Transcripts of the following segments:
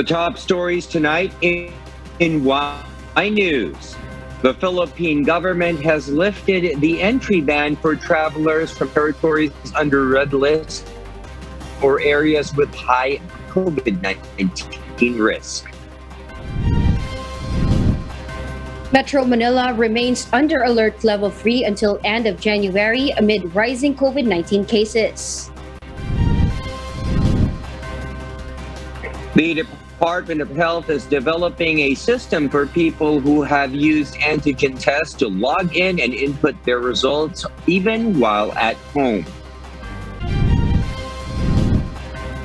The top stories tonight in Y News. The Philippine government has lifted the entry ban for travelers from territories under red list or areas with high COVID-19 risk. Metro Manila remains under alert level 3 until end of January amid rising COVID-19 cases. The Department of Health is developing a system for people who have used antigen tests to log in and input their results even while at home.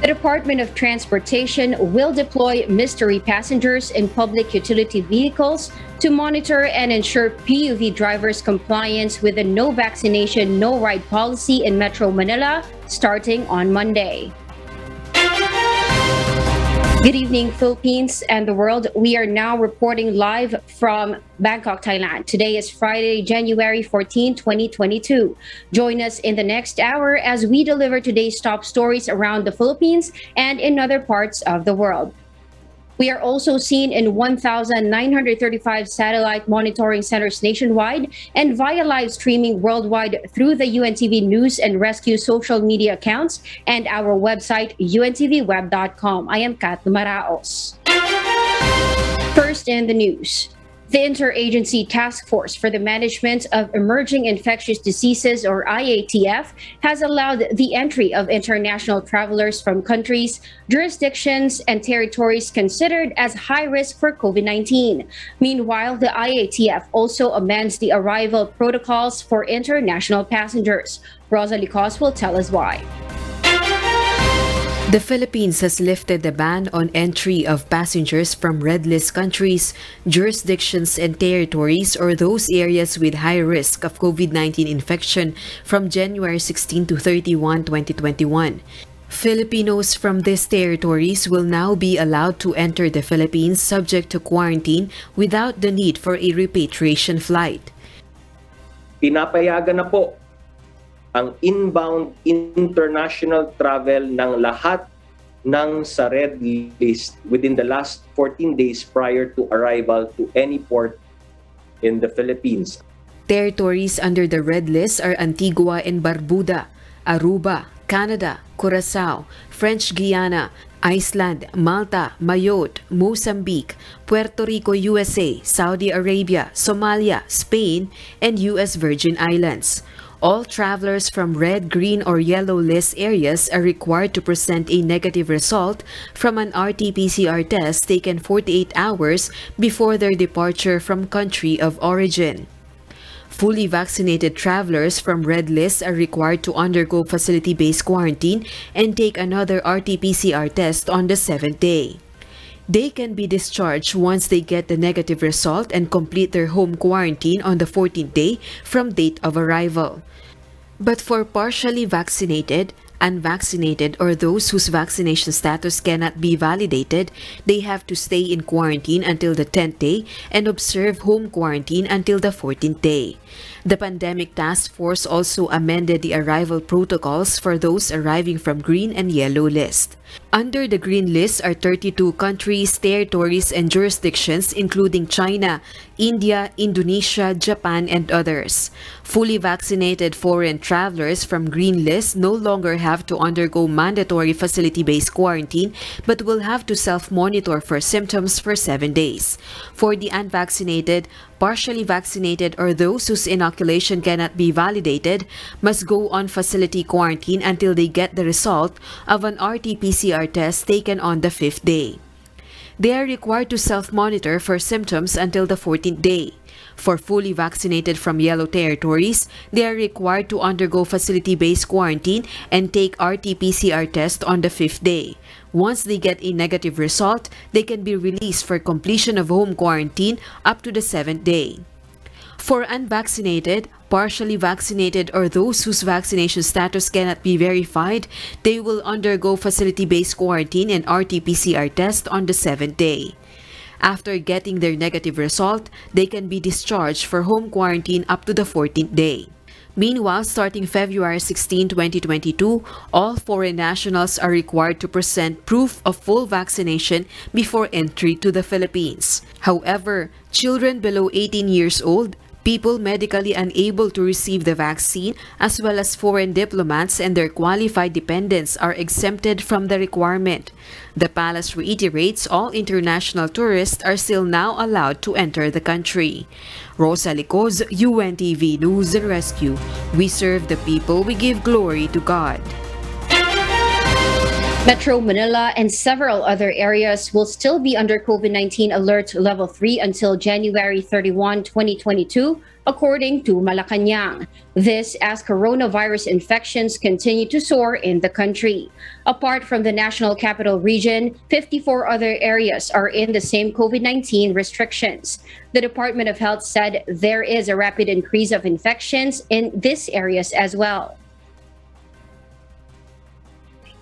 The Department of Transportation will deploy mystery passengers in public utility vehicles to monitor and ensure PUV drivers' compliance with the no vaccination, no ride policy in Metro Manila starting on Monday. Good evening, Philippines and the world. We are now reporting live from Bangkok, Thailand. Today is Friday, January 14, 2022. Join us in the next hour as we deliver today's top stories around the Philippines and in other parts of the world. We are also seen in 1,935 satellite monitoring centers nationwide and via live streaming worldwide through the UNTV News and Rescue social media accounts and our website, UNTVWeb.com. I am Kat Maraos. First in the news. The Interagency Task Force for the Management of Emerging Infectious Diseases, or IATF, has allowed the entry of international travelers from countries, jurisdictions, and territories considered as high risk for COVID-19. Meanwhile, the IATF also amends the arrival protocols for international passengers. Rosalie Kos will tell us why. The Philippines has lifted the ban on entry of passengers from red list countries, jurisdictions, and territories or those areas with high risk of COVID-19 infection from January 16 to 31, 2021. Filipinos from these territories will now be allowed to enter the Philippines subject to quarantine without the need for a repatriation flight. Pinapayagan na po ang inbound international travel ng lahat ng sa red list within the last 14 days prior to arrival to any port in the Philippines. Territories under the red list are Antigua and Barbuda, Aruba, Canada, Curaçao, French Guiana, Iceland, Malta, Mayotte, Mozambique, Puerto Rico, USA, Saudi Arabia, Somalia, Spain, and U.S. Virgin Islands. All travelers from red, green, or yellow list areas are required to present a negative result from an RT-PCR test taken 48 hours before their departure from country of origin. Fully vaccinated travelers from red lists are required to undergo facility-based quarantine and take another RT-PCR test on the 7th day. They can be discharged once they get the negative result and complete their home quarantine on the 14th day from date of arrival. But for partially vaccinated, unvaccinated, or those whose vaccination status cannot be validated, they have to stay in quarantine until the 10th day and observe home quarantine until the 14th day. The Pandemic Task Force also amended the arrival protocols for those arriving from green and yellow list. Under the green list are 32 countries, territories, and jurisdictions including China, India, Indonesia, Japan, and others. Fully vaccinated foreign travelers from green list no longer have to undergo mandatory facility-based quarantine but will have to self-monitor for symptoms for 7 days. For the unvaccinated, partially vaccinated, or those whose inoculation cannot be validated must go on facility quarantine until they get the result of an RT-PCR test taken on the 5th day. They are required to self-monitor for symptoms until the 14th day. For fully vaccinated from yellow territories, they are required to undergo facility-based quarantine and take RT-PCR test on the 5th day. Once they get a negative result, they can be released for completion of home quarantine up to the 7th day. For unvaccinated, partially vaccinated, or those whose vaccination status cannot be verified, they will undergo facility-based quarantine and RT-PCR test on the 7th day. After getting their negative result, they can be discharged for home quarantine up to the 14th day. Meanwhile, starting February 16, 2022, all foreign nationals are required to present proof of full vaccination before entry to the Philippines. However, children below 18 years old, people medically unable to receive the vaccine, as well as foreign diplomats and their qualified dependents are exempted from the requirement. The palace reiterates all international tourists are still now allowed to enter the country. Rosalie Kos, UNTV News and Rescue. We serve the people, we give glory to God. Metro Manila and several other areas will still be under COVID-19 Alert Level 3 until January 31, 2022, according to Malacanang. This as coronavirus infections continue to soar in the country. Apart from the National Capital Region, 54 other areas are in the same COVID-19 restrictions. The Department of Health said there is a rapid increase of infections in these areas as well.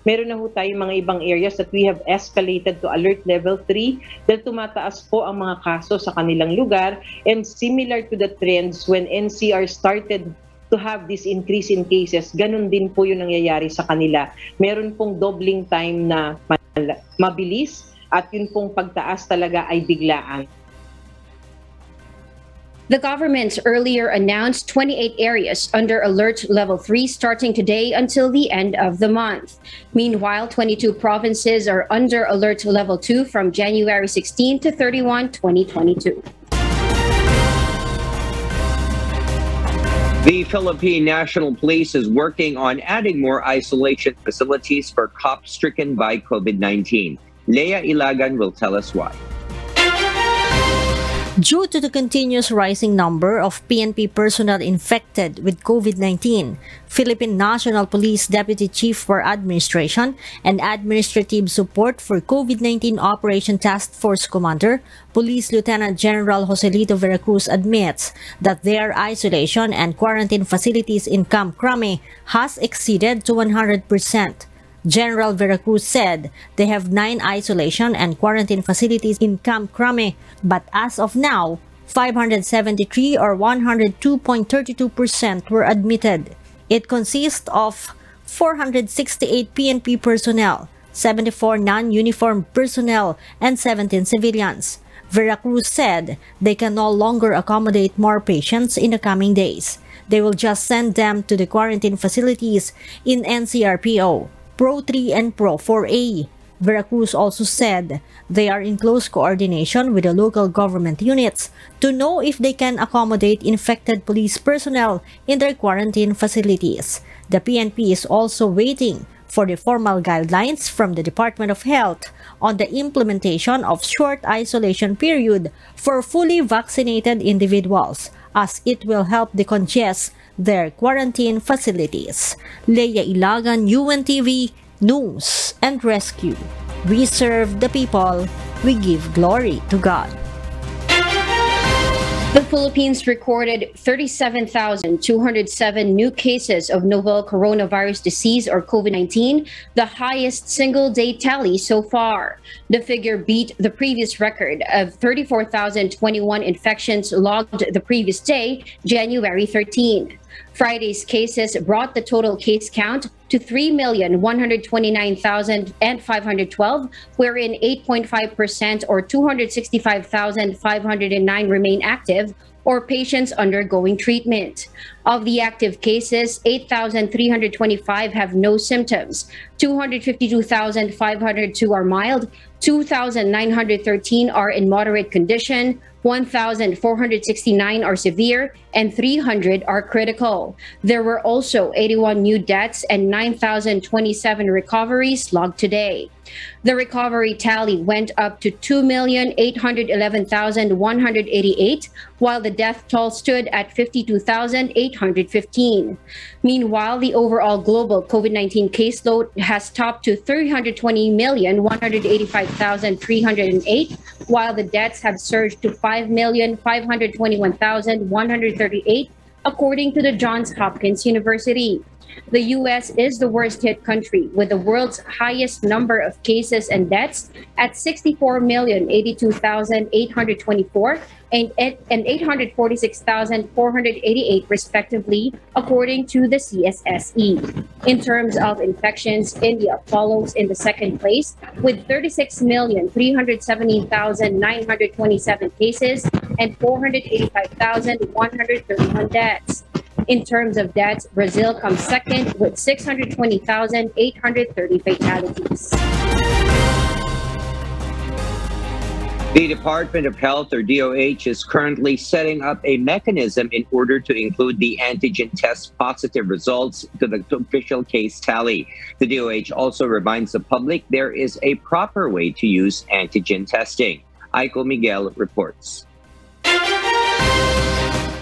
Meron na ho tayong mga ibang areas that we have escalated to alert level 3 dahil tumataas po ang mga kaso sa kanilang lugar, and similar to the trends when NCR started to have this increase in cases, ganun din po yung nangyayari sa kanila. Meron pong doubling time na mabilis at yun pong pagtaas talaga ay biglaan. The government earlier announced 28 areas under Alert Level 3 starting today until the end of the month. Meanwhile, 22 provinces are under Alert Level 2 from January 16 to 31, 2022. The Philippine National Police is working on adding more isolation facilities for cops stricken by COVID-19. Lea Ilagan will tell us why. Due to the continuous rising number of PNP personnel infected with COVID-19, Philippine National Police Deputy Chief for Administration and Administrative Support for COVID-19 Operation Task Force Commander, Police Lieutenant General Joselito Veracruz admits that their isolation and quarantine facilities in Camp Crame has exceeded to 100%. General Veracruz said they have 9 isolation and quarantine facilities in Camp Crame, but as of now, 573 or 102.32% were admitted. It consists of 468 PNP personnel, 74 non-uniformed personnel, and 17 civilians. Veracruz said they can no longer accommodate more patients in the coming days. They will just send them to the quarantine facilities in NCRPO, Pro 3 and Pro 4A. Veracruz also said they are in close coordination with the local government units to know if they can accommodate infected police personnel in their quarantine facilities. The PNP is also waiting for the formal guidelines from the Department of Health on the implementation of short isolation period for fully vaccinated individuals, as it will help decongest their quarantine facilities. Lea Ilagan, UNTV, News and Rescue. We serve the people. We give glory to God. The Philippines recorded 37,207 new cases of novel coronavirus disease or COVID-19, the highest single-day tally so far. The figure beat the previous record of 34,021 infections logged the previous day, January 13. Friday's cases brought the total case count to 3,129,512, wherein 8.5% or 265,509 remain active or patients undergoing treatment. Of the active cases, 8,325 have no symptoms, 252,502 are mild, 2,913 are in moderate condition, 1,469 are severe, and 300 are critical. There were also 81 new deaths and 9,027 recoveries logged today. The recovery tally went up to 2,811,188, while the death toll stood at 52,815. Meanwhile, the overall global COVID-19 caseload has topped to 320,185,308, while the deaths have surged to 5,521,138, according to the Johns Hopkins University. The U.S. is the worst-hit country, with the world's highest number of cases and deaths at 64,082,824 and 846,488 respectively, according to the CSSE. In terms of infections, India follows in the second place with 36,317,927 cases and 485,131 deaths. In terms of deaths, Brazil comes second with 620,830 fatalities. The Department of Health, or DOH, is currently setting up a mechanism in order to include the antigen test positive results to the official case tally. The DOH also reminds the public there is a proper way to use antigen testing. Aiko Miguel reports.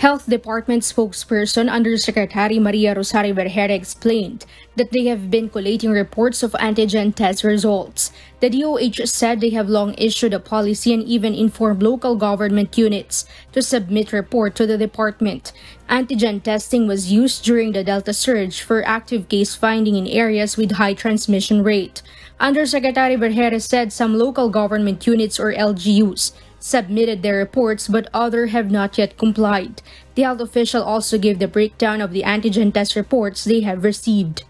Health Department spokesperson Undersecretary Maria Rosario Vergeire explained that they have been collating reports of antigen test results. The DOH said they have long issued a policy and even informed local government units to submit report to the department. Antigen testing was used during the Delta surge for active case finding in areas with high transmission rate. Undersecretary Vergeire said some local government units or LGUs submitted their reports, but others have not yet complied. The health official also gave the breakdown of the antigen test reports they have received.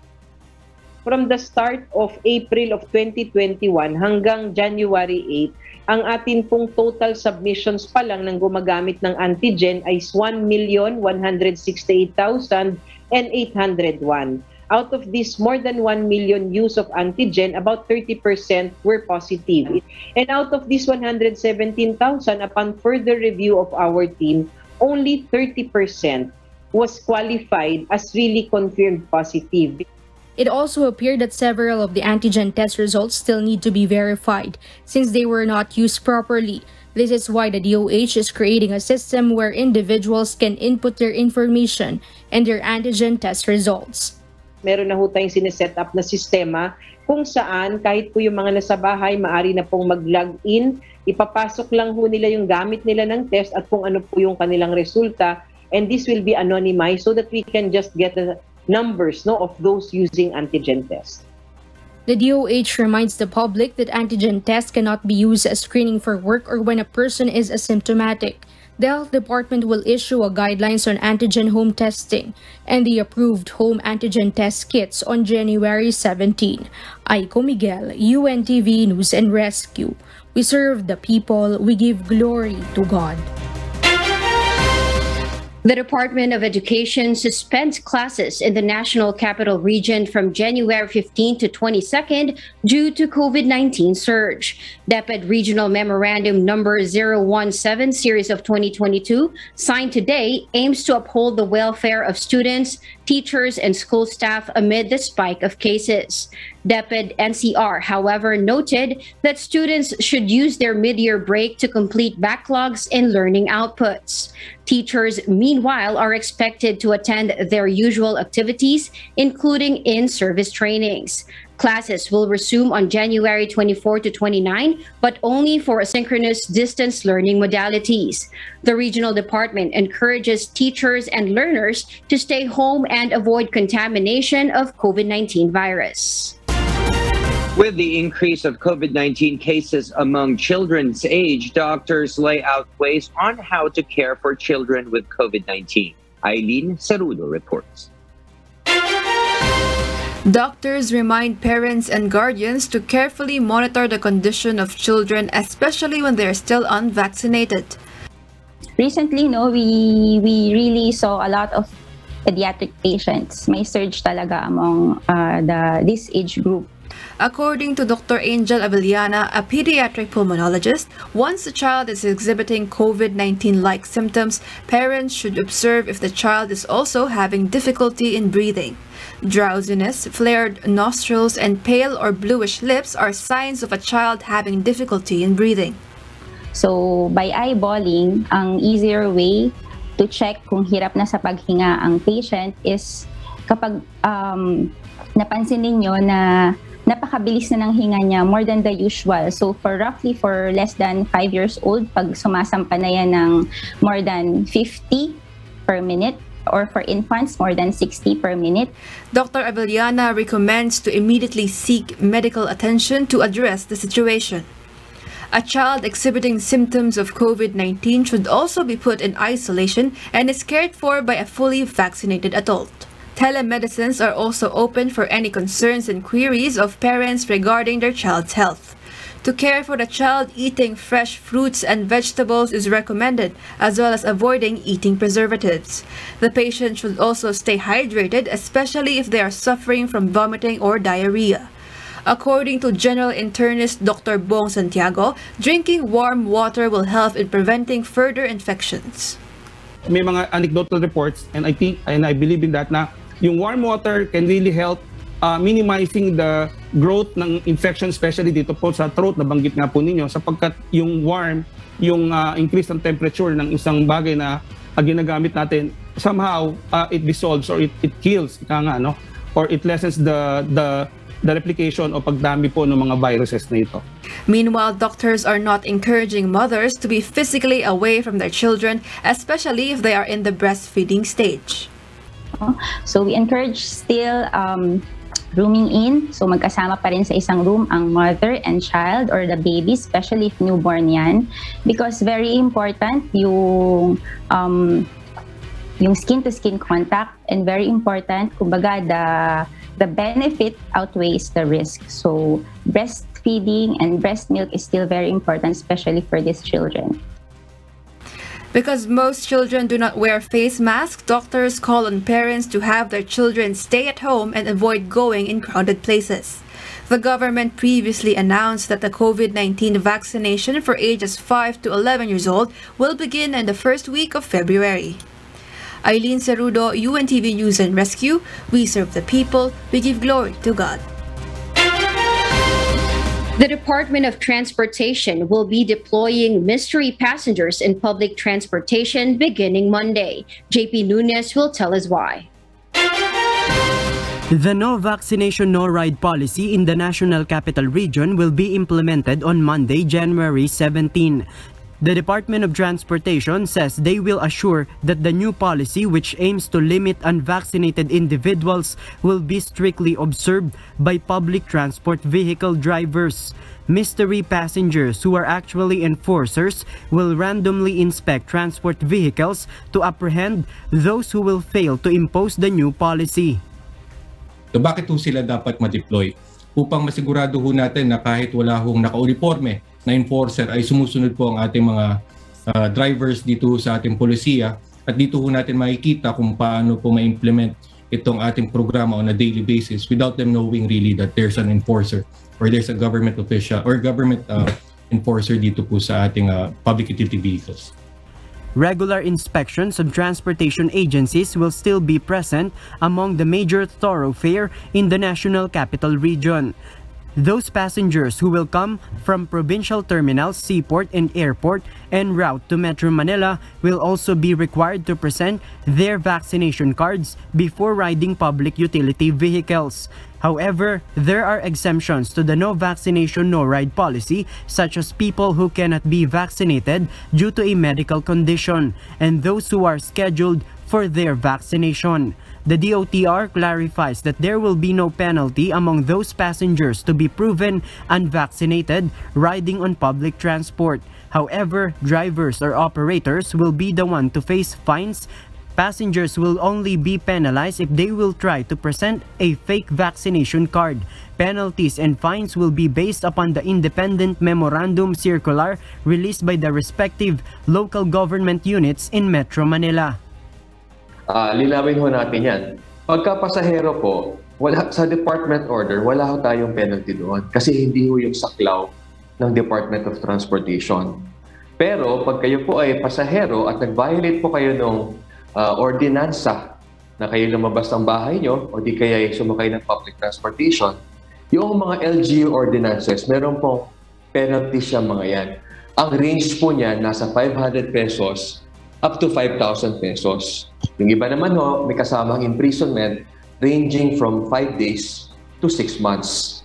From the start of April of 2021 hanggang January 8, ang atin pong total submissions pa lang ng gumagamit ng antigen ay 1,168,801. Out of this, more than 1 million use of antigen, about 30% were positive. And out of this 117,000, upon further review of our team, only 30% was qualified as really confirmed positive. It also appeared that several of the antigen test results still need to be verified since they were not used properly. This is why the DOH is creating a system where individuals can input their information and their antigen test results. Meron na ho tayong sineset up na sistema kung saan kahit po yung mga nasa bahay maaari na pong mag-login, ipapasok lang ho nila yung gamit nila ng test at kung ano po yung kanilang resulta, and this will be anonymized so that we can just get the numbers of those using antigen tests. The DOH reminds the public that antigen tests cannot be used as screening for work or when a person is asymptomatic. The Health Department will issue a guidelines on antigen home testing and the approved home antigen test kits on January 17. Aiko Miguel, UNTV News and Rescue. We serve the people, we give glory to God. The Department of Education suspends classes in the National Capital Region from January 15 to 22 due to COVID-19 surge. DepEd Regional Memorandum No. 017 Series of 2022, signed today, aims to uphold the welfare of students, teachers, and school staff amid the spike of cases. DepEd NCR, however, noted that students should use their mid-year break to complete backlogs in learning outputs. Teachers, meanwhile, are expected to attend their usual activities, including in-service trainings. Classes will resume on January 24 to 29, but only for asynchronous distance learning modalities. The regional department encourages teachers and learners to stay home and avoid contamination of COVID-19 virus. With the increase of COVID-19 cases among children's age, doctors lay out ways on how to care for children with COVID-19. Aileen Cerudo reports. Doctors remind parents and guardians to carefully monitor the condition of children, especially when they are still unvaccinated. Recently, we really saw a lot of pediatric patients. May surge talaga among this age group. According to Dr. Angel Avellana, a pediatric pulmonologist, once the child is exhibiting COVID-19-like symptoms, parents should observe if the child is also having difficulty in breathing. Drowsiness, flared nostrils, and pale or bluish lips are signs of a child having difficulty in breathing. So, by eyeballing, ang easier way to check kung hirap na sa paghinga ang patient is kapag napansin ninyo na napakabilis na ng hinga niya, more than the usual. So for less than 5 years old, pag sumasampa na yan ng more than 50 per minute, or for infants, more than 60 per minute. Dr. Avellana recommends to immediately seek medical attention to address the situation. A child exhibiting symptoms of COVID-19 should also be put in isolation and is cared for by a fully vaccinated adult. Telemedicines are also open for any concerns and queries of parents regarding their child's health. To care for the child, eating fresh fruits and vegetables is recommended, as well as avoiding eating preservatives. The patient should also stay hydrated, especially if they are suffering from vomiting or diarrhea. According to General Internist Dr. Bong Santiago, drinking warm water will help in preventing further infections. May mga anecdotal reports, and I believe in that na yung warm water can really help minimizing the growth ng infection, especially dito po sa throat, nabanggit nga po ninyo, sapagkat yung warm, yung increase ng temperature ng isang bagay na ginagamit natin, somehow it dissolves or it kills, or it lessens the replication o pagdami po ng mga viruses na ito. Meanwhile, doctors are not encouraging mothers to be physically away from their children, especially if they are in the breastfeeding stage. So we encourage still rooming in, so magkasama pa rin sa isang room ang mother and child or the baby, especially if newborn yan, because very important yung skin-to-skin contact, and very important, kumbaga, the benefit outweighs the risk. So breastfeeding and breast milk is still very important, especially for these children. Because most children do not wear face masks, doctors call on parents to have their children stay at home and avoid going in crowded places. The government previously announced that the COVID-19 vaccination for ages 5 to 11 years old will begin in the first week of February. Aileen Cerudo, UNTV News and Rescue. We serve the people, we give glory to God. The Department of Transportation will be deploying mystery passengers in public transportation beginning Monday. JP Nunez will tell us why. The no vaccination, no ride policy in the National Capital Region will be implemented on Monday, January 17. The Department of Transportation says they will assure that the new policy, which aims to limit unvaccinated individuals, will be strictly observed by public transport vehicle drivers. Mystery passengers, who are actually enforcers, will randomly inspect transport vehicles to apprehend those who will fail to impose the new policy. So bakit ho sila dapat ma-deploy? Upang masigurado ho natin na kahit wala hong naka-uniforme na enforcer ay sumusunod po ang ating mga drivers dito sa ating polisiya, at dito ho natin makikita kung paano po ma-implement itong ating programa on a daily basis without them knowing really that there's an enforcer or there's a government official or government enforcer dito po sa ating public utility vehicles. Regular inspections of transportation agencies will still be present among the major thoroughfare in the National Capital Region. Those passengers who will come from provincial terminals, seaport, and airport en route to Metro Manila will also be required to present their vaccination cards before riding public utility vehicles. However, there are exemptions to the no vaccination, no ride policy, such as people who cannot be vaccinated due to a medical condition and those who are scheduled for their vaccination. The DOTR clarifies that there will be no penalty among those passengers to be proven unvaccinated riding on public transport. However, drivers or operators will be the one to face fines. Passengers will only be penalized if they will try to present a fake vaccination card. Penalties and fines will be based upon the independent memorandum circular released by the respective local government units in Metro Manila. Lilawin ho natin yan. Pagka pasahero po, wala, sa department order, wala ho tayong penalty doon kasi hindi ho yung saklaw ng Department of Transportation. Pero pag kayo po ay pasahero at nag-violate po kayo ng ordinansa na kayo lumabas ng bahay nyo o di kaya ay sumakay ng public transportation, yung mga LGU ordinances, meron pong penalty siya mga yan. Ang range po niya nasa 500 pesos up to 5,000 pesos. Yung iba naman ho, may kasamang imprisonment ranging from 5 days to 6 months.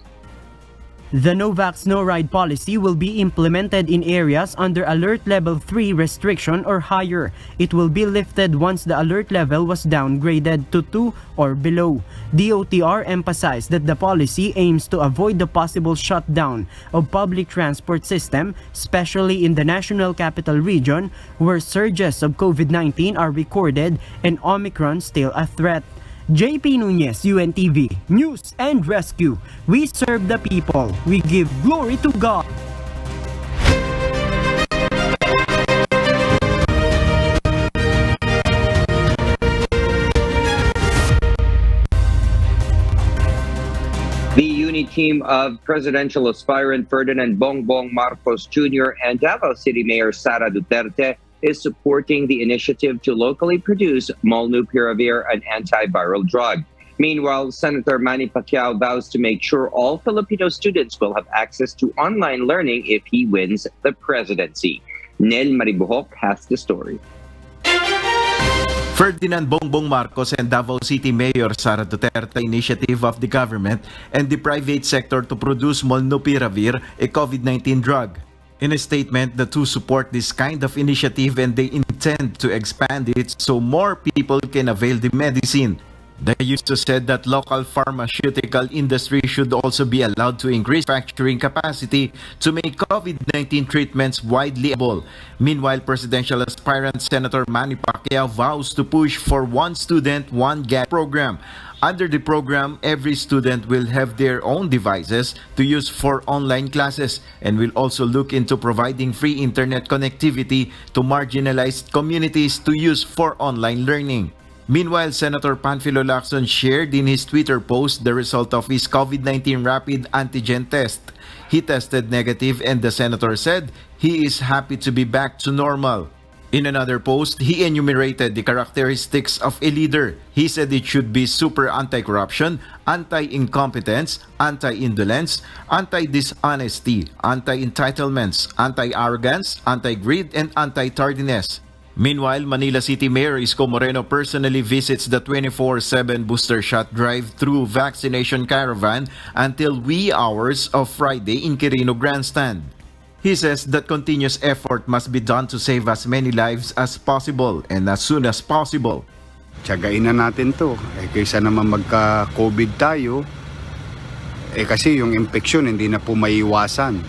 The no vax, no ride policy will be implemented in areas under alert level 3 restriction or higher. It will be lifted once the alert level was downgraded to 2 or below. DOTR emphasized that the policy aims to avoid the possible shutdown of public transport system, especially in the National Capital Region, where surges of COVID-19 are recorded and Omicron still a threat. JP Nunez, UNTV, News and Rescue. We serve the people. We give glory to God. The UNI team of presidential aspirant Ferdinand Bongbong Marcos Jr. and Davao City Mayor Sara Duterte is supporting the initiative to locally produce Molnupiravir, an antiviral drug. Meanwhile, Senator Manny Pacquiao vows to make sure all Filipino students will have access to online learning if he wins the presidency. Nel Maribuhok has the story. Ferdinand Bongbong Marcos and Davao City Mayor Sara Duterte initiative of the government and the private sector to produce Molnupiravir, a COVID-19 drug. In a statement, the two support this kind of initiative and they intend to expand it so more people can avail the medicine. They also said that local pharmaceutical industry should also be allowed to increase manufacturing capacity to make COVID-19 treatments widely available. Meanwhile, presidential aspirant Senator Manny Pacquiao vows to push for one student, one gap program. Under the program, every student will have their own devices to use for online classes and will also look into providing free internet connectivity to marginalized communities to use for online learning. Meanwhile, Senator Panfilo Lacson shared in his Twitter post the result of his COVID-19 rapid antigen test. He tested negative and the senator said he is happy to be back to normal. In another post, he enumerated the characteristics of a leader. He said it should be super anti-corruption, anti-incompetence, anti-indolence, anti-dishonesty, anti-entitlements, anti-arrogance, anti-greed, and anti-tardiness. Meanwhile, Manila City Mayor Isko Moreno personally visits the 24/7 booster shot drive-through vaccination caravan until wee hours of Friday in Quirino Grandstand. He says that continuous effort must be done to save as many lives as possible and as soon as possible. Tiyagain na natin to. Kaysa naman magka-COVID tayo, kasi yung infection hindi na po maiwasan.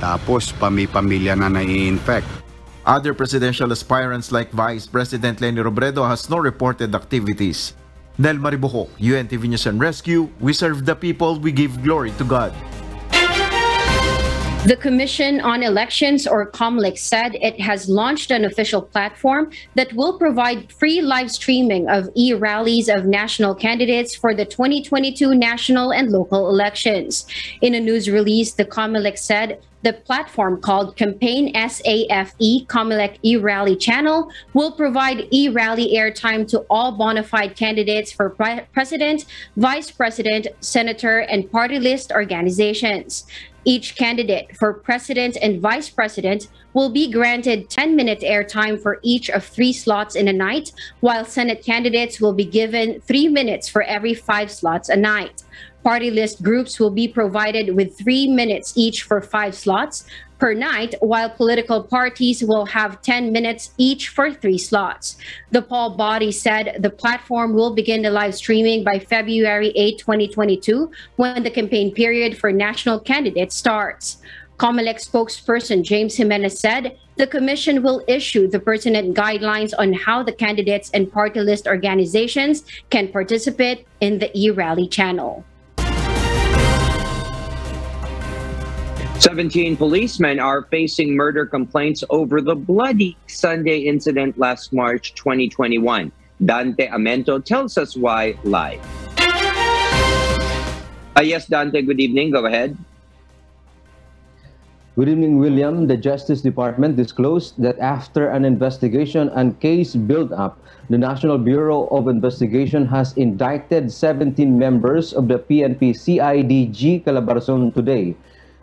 Tapos pamilya na na-infect. Other presidential aspirants like Vice President Leni Robredo has no reported activities. Nel Maribuhok, UNTV News and Rescue, we serve the people, we give glory to God. The Commission on Elections, or COMELEC, said it has launched an official platform that will provide free live streaming of e-rallies of national candidates for the 2022 national and local elections. In a news release, the COMELEC said the platform called Campaign SAFE COMELEC e-rally channel will provide e-rally airtime to all bona fide candidates for president, vice president, senator, and party list organizations. Each candidate for president and vice president will be granted 10-minute airtime for each of 3 slots in a night, while Senate candidates will be given 3 minutes for every 5 slots a night. Party list groups will be provided with 3 minutes each for 5 slots per night, while political parties will have 10 minutes each for 3 slots. The poll body said the platform will begin the live streaming by February 8, 2022, when the campaign period for national candidates starts. COMELEC spokesperson James Jimenez said the commission will issue the pertinent guidelines on how the candidates and party list organizations can participate in the e-rally channel. 17 policemen are facing murder complaints over the bloody Sunday incident last March 2021. Dante Amento tells us why live. Yes, Dante, good evening. Go ahead. Good evening, William. The Justice Department disclosed that after an investigation and case build-up, the National Bureau of Investigation has indicted 17 members of the PNP CIDG Calabarzon today.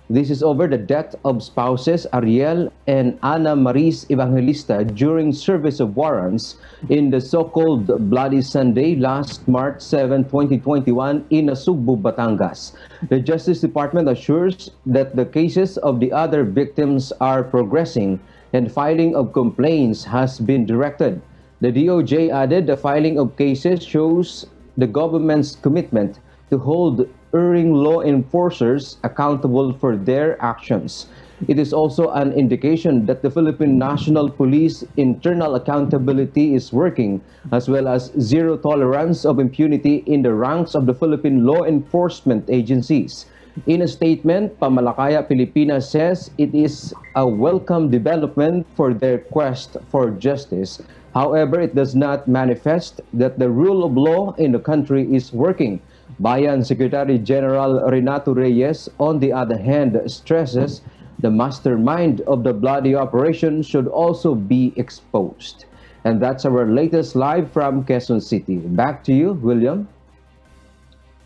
This is over the death of spouses Ariel and Ana Maris Evangelista during service of warrants in the so-called Bloody Sunday last March 7, 2021 in Nasugbu, Batangas. The Justice Department assures that the cases of the other victims are progressing and filing of complaints has been directed. The DOJ added the filing of cases shows the government's commitment to hold erring law enforcers accountable for their actions. It is also an indication that the Philippine National Police internal accountability is working, as well as zero tolerance of impunity in the ranks of the Philippine law enforcement agencies. In a statement, Pamalakaya Pilipinas says it is a welcome development for their quest for justice. However, it does not manifest that the rule of law in the country is working. Bayan Secretary General Renato Reyes, on the other hand, stresses the mastermind of the bloody operation should also be exposed. And that's our latest live from Quezon City. Back to you, William.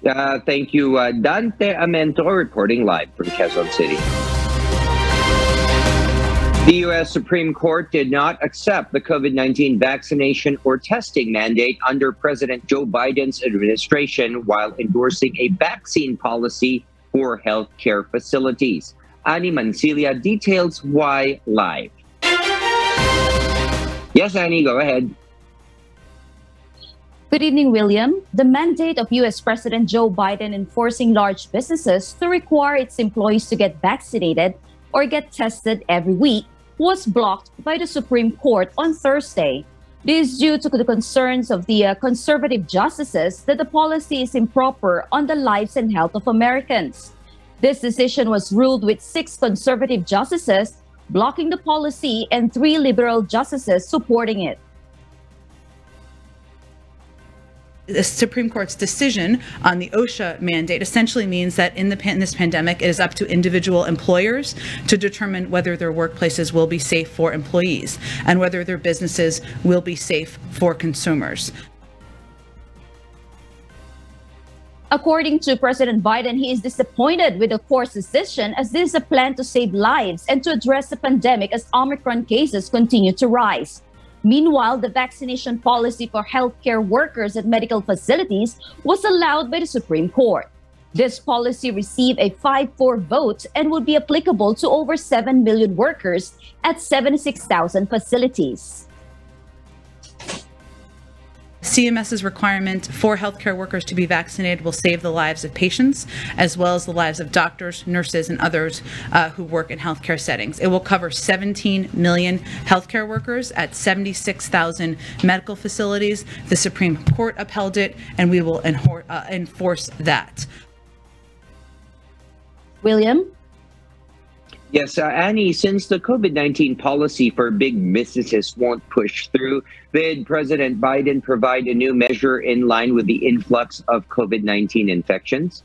Thank you, Dante Amento, reporting live from Quezon City. The U.S. Supreme Court did not accept the COVID-19 vaccination or testing mandate under President Joe Biden's administration while endorsing a vaccine policy for healthcare facilities. Annie Mancilia details why live. Yes, Annie, go ahead. Good evening, William. The mandate of U.S. President Joe Biden enforcing large businesses to require its employees to get vaccinated or get tested every week was blocked by the Supreme Court on Thursday. This is due to the concerns of the conservative justices that the policy is improper on the lives and health of Americans. This decision was ruled with 6 conservative justices blocking the policy and 3 liberal justices supporting it. The Supreme Court's decision on the OSHA mandate essentially means that in this pandemic, it is up to individual employers to determine whether their workplaces will be safe for employees and whether their businesses will be safe for consumers. According to President Biden, he is disappointed with the court's decision as this is a plan to save lives and to address the pandemic as Omicron cases continue to rise. Meanwhile, the vaccination policy for healthcare workers at medical facilities was allowed by the Supreme Court. This policy received a 5-4 vote and would be applicable to over 7 million workers at 76,000 facilities. CMS's requirement for healthcare workers to be vaccinated will save the lives of patients, as well as the lives of doctors, nurses, and others who work in healthcare settings. It will cover 17 million healthcare workers at 76,000 medical facilities. The Supreme Court upheld it, and we will enforce that. William? Yes, Annie, since the COVID-19 policy for big businesses won't push through, did President Biden provide a new measure in line with the influx of COVID-19 infections?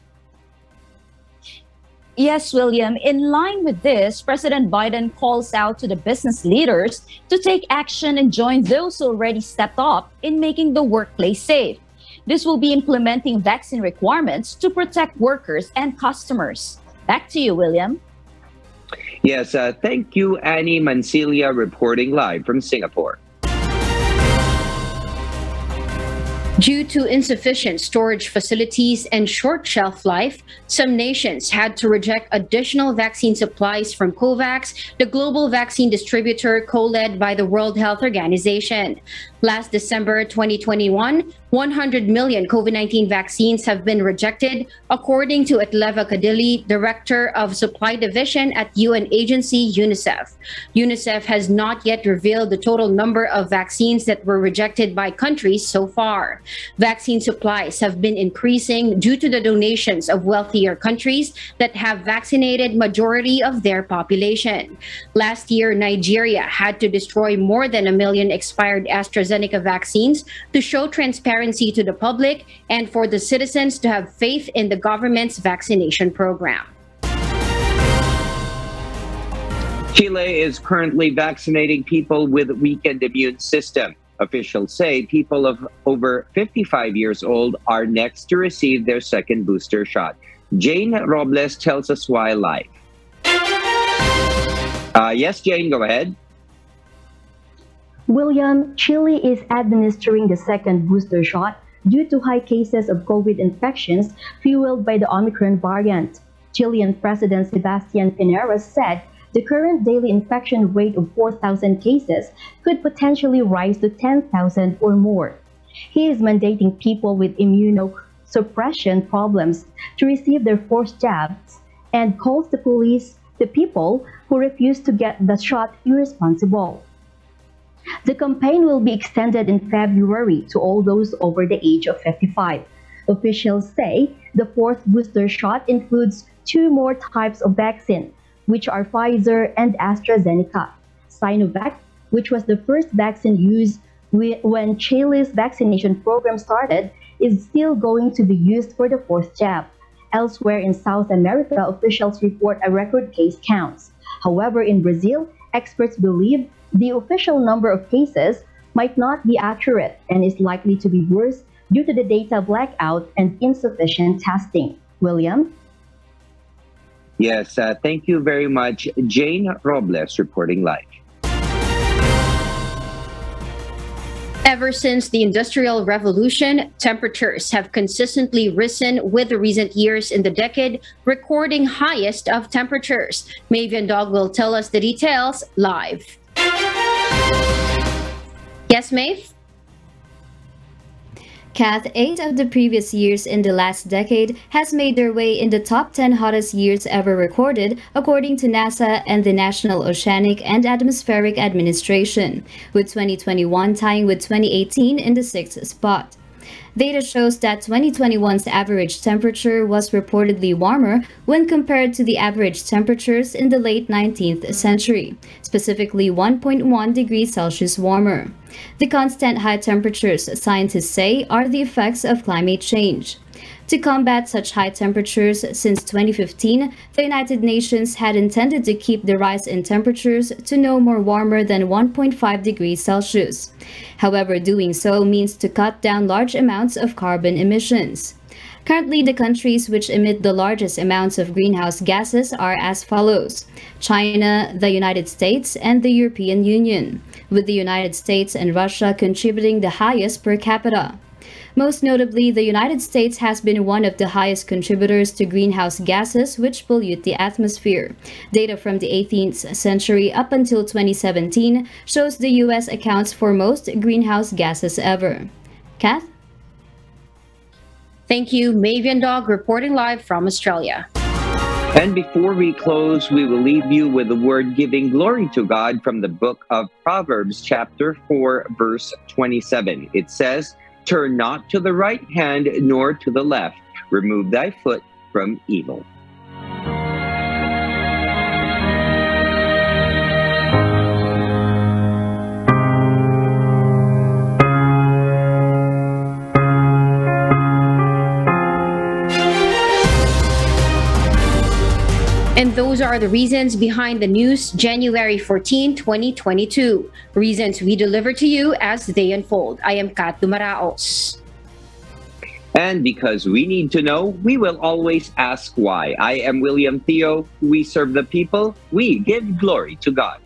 Yes, William. In line with this, President Biden calls out to the business leaders to take action and join those who already stepped up in making the workplace safe. This will be implementing vaccine requirements to protect workers and customers. Back to you, William. Yes, thank you, Annie Mancilia, reporting live from Singapore. Due to insufficient storage facilities and short shelf life, some nations had to reject additional vaccine supplies from COVAX, the global vaccine distributor co-led by the World Health Organization. Last December 2021, 100 million COVID-19 vaccines have been rejected, according to Atleva Kadili, Director of Supply Division at UN agency UNICEF. UNICEF has not yet revealed the total number of vaccines that were rejected by countries so far. Vaccine supplies have been increasing due to the donations of wealthier countries that have vaccinated majority of their population. Last year, Nigeria had to destroy more than 1 million expired AstraZeneca vaccines to show transparency to the public and for the citizens to have faith in the government's vaccination program. Chile is currently vaccinating people with weakened immune system. Officials say people of over 55 years old are next to receive their second booster shot. Jane Robles tells us why live. Yes, Jane, go ahead. William, Chile is administering the second booster shot due to high cases of COVID infections fueled by the Omicron variant. Chilean President Sebastián Piñera said the current daily infection rate of 4,000 cases could potentially rise to 10,000 or more. He is mandating people with immunosuppression problems to receive their fourth jabs and calls the police the people who refuse to get the shot irresponsible. The campaign will be extended in February to all those over the age of 55. Officials say the fourth booster shot includes two more types of vaccine, which are Pfizer and AstraZeneca. Sinovac, which was the first vaccine used when Chile's vaccination program started, is still going to be used for the fourth jab. Elsewhere in South America, officials report a record case counts. However, in Brazil, experts believe the official number of cases might not be accurate and is likely to be worse due to the data blackout and insufficient testing. William? Yes, thank you very much. Jane Robles reporting live. Ever since the Industrial Revolution, temperatures have consistently risen with the recent years in the decade, recording highest of temperatures. Mavi Andog will tell us the details live. Yes, Maeve? Kat, 8 of the previous years in the last decade has made their way in the top 10 hottest years ever recorded, according to NASA and the National Oceanic and Atmospheric Administration, with 2021 tying with 2018 in the 6th spot. Data shows that 2021's average temperature was reportedly warmer when compared to the average temperatures in the late 19th century, specifically 1.1 degrees Celsius warmer. The constant high temperatures, scientists say, are the effects of climate change. To combat such high temperatures, since 2015, the United Nations had intended to keep the rise in temperatures to no more warmer than 1.5 degrees Celsius. However, doing so means to cut down large amounts of carbon emissions. Currently, the countries which emit the largest amounts of greenhouse gases are as follows: China, the United States, and the European Union, with the United States and Russia contributing the highest per capita. Most notably, the United States has been one of the highest contributors to greenhouse gases which pollute the atmosphere. Data from the 18th century up until 2017 shows the U.S. accounts for most greenhouse gases ever. Kat? Thank you, Mavi Andog, reporting live from Australia. And before we close, we will leave you with the word giving glory to God from the book of Proverbs, chapter 4, verse 27. It says, "Turn not to the right hand, nor to the left. Remove thy foot from evil." And those are the reasons behind the news, January 14, 2022. Reasons we deliver to you as they unfold. I am Kat Maraos. And because we need to know, we will always ask why. I am William Theo. We serve the people. We give glory to God.